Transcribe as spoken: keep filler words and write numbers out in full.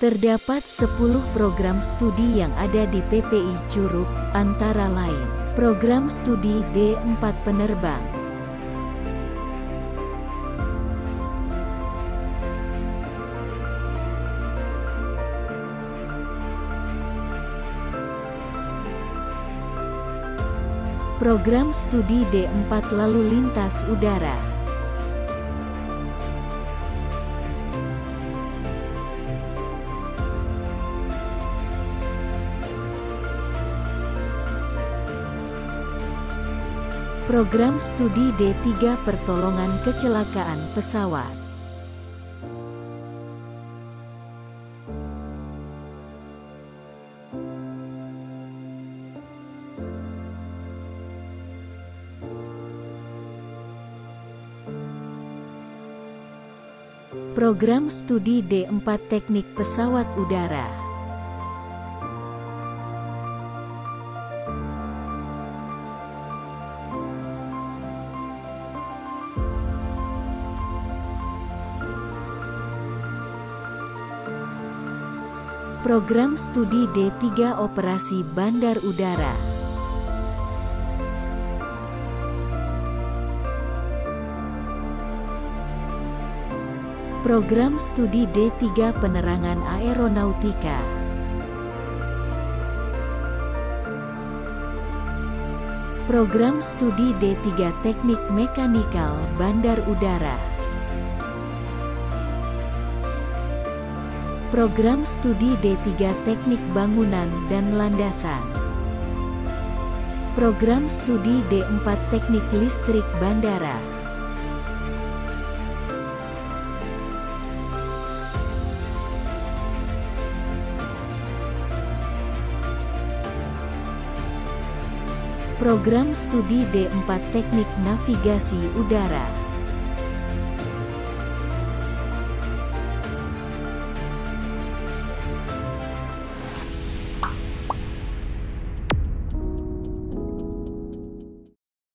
Terdapat sepuluh program studi yang ada di P P I Curug, antara lain, program studi D empat Penerbang, program studi D empat Lalu Lintas Udara, program studi D tiga Pertolongan Kecelakaan Pesawat, program studi D empat Teknik Pesawat Udara, program studi D tiga Operasi Bandar Udara, program studi D tiga Penerangan Aeronautika, program studi D tiga Teknik Mekanikal Bandar Udara, program studi D tiga Teknik Bangunan dan Landasan, program studi D empat Teknik Listrik Bandara, program studi D empat Teknik Navigasi Udara.